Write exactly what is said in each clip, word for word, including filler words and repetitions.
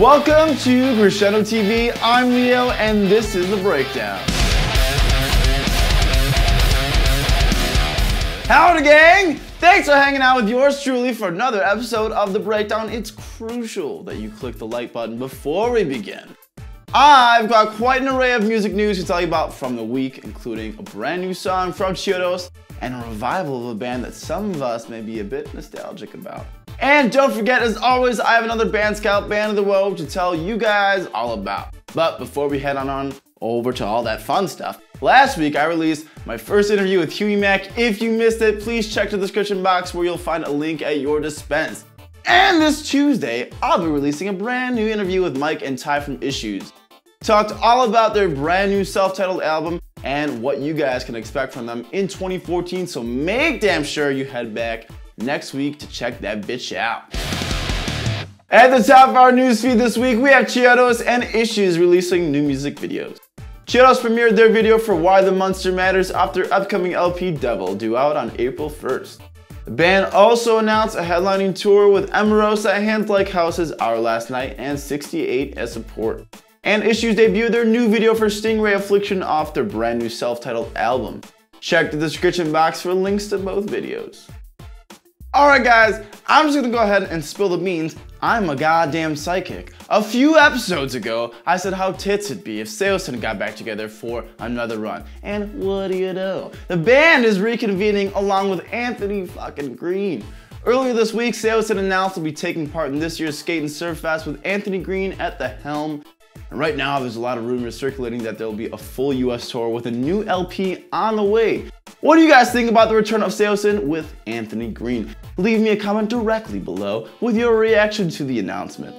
Welcome to Crescendo T V. I'm Leo, and this is The Breakdown. Howdy, gang! Thanks for hanging out with yours truly for another episode of The Breakdown. It's crucial that you click the like button before we begin. I've got quite an array of music news to tell you about from the week, including a brand new song from Chiodos and a revival of a band that some of us may be a bit nostalgic about. And don't forget, as always, I have another Band Scout Band of the Woe to tell you guys all about. But before we head on, on over to all that fun stuff, last week I released my first interview with Huey Mack. If you missed it, please check the description box where you'll find a link at your dispense. And this Tuesday, I'll be releasing a brand new interview with Mike and Ty from Issues. Talked all about their brand new self-titled album and what you guys can expect from them in twenty fourteen, so make damn sure you head back next week to check that bitch out. At the top of our newsfeed this week, we have Chiodos and Issues releasing new music videos. Chiodos premiered their video for Why the Munster Matters off their upcoming L P Devil, due out on April first. The band also announced a headlining tour with Emmosa, Hands Like House's Our Last Night, and sixty-eight as support. And Issues debuted their new video for Stingray Affliction off their brand new self-titled album. Check the description box for links to both videos. Alright guys, I'm just gonna go ahead and spill the beans. I'm a goddamn psychic. A few episodes ago, I said how tits it'd be if Saosin got back together for another run. And what do you know? The band is reconvening along with Anthony fucking Green. Earlier this week, Saosin announced he'll be taking part in this year's Skate and Surf Fest with Anthony Green at the helm. And right now, there's a lot of rumors circulating that there'll be a full U S tour with a new L P on the way. What do you guys think about the return of Saosin with Anthony Green? Leave me a comment directly below with your reaction to the announcement.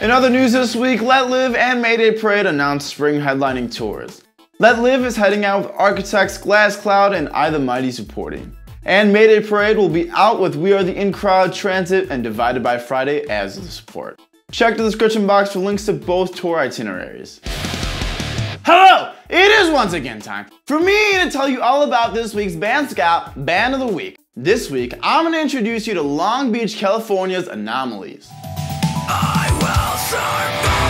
In other news this week, Let Live and Mayday Parade announced spring headlining tours. Let Live is heading out with Architects, Glass Cloud, and I the Mighty supporting. And Mayday Parade will be out with We Are the In Crowd, Transit, and Divided by Friday as the support. Check the description box for links to both tour itineraries. Hello! It is once again time for me to tell you all about this week's Band Scout Band of the Week. This week, I'm gonna introduce you to Long Beach, California's Anomalies. I will survive.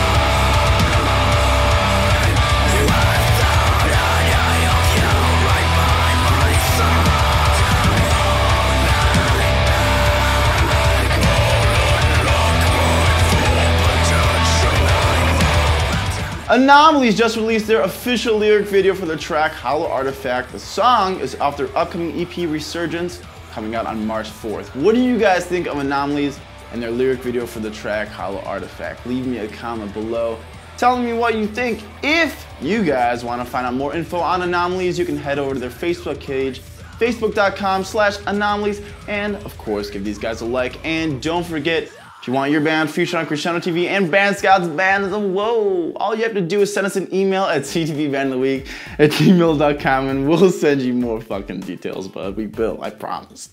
Anomalies just released their official lyric video for their track Hollow Artifact. The song is off their upcoming E P Resurgence, coming out on March fourth. What do you guys think of Anomalies and their lyric video for the track Hollow Artifact? Leave me a comment below telling me what you think. If you guys want to find out more info on Anomalies, you can head over to their Facebook page, facebook dot com slash anomalies, and of course give these guys a like. And don't forget, if you want your band featured on ChrisChannelTV and Band Scout's Band of the Woe, all you have to do is send us an email at c t v band of the week at gmail dot com and we'll send you more fucking details, bud. We will, I promise.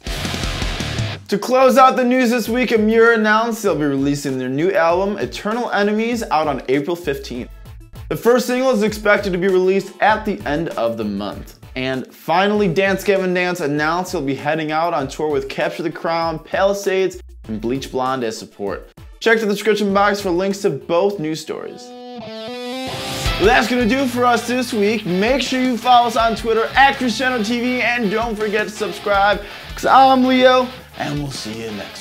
To close out the news this week, Emmure announced they'll be releasing their new album, Eternal Enemies, out on April fifteenth. The first single is expected to be released at the end of the month. And finally, Dance Gavin Dance announced he'll be heading out on tour with Capture the Crown, Palisades, and Bleach Blonde as support. Check the description box for links to both news stories. Well, that's gonna do it for us this week. Make sure you follow us on Twitter at ChrisChannelTV, and don't forget to subscribe, because I'm Leo, and we'll see you next time.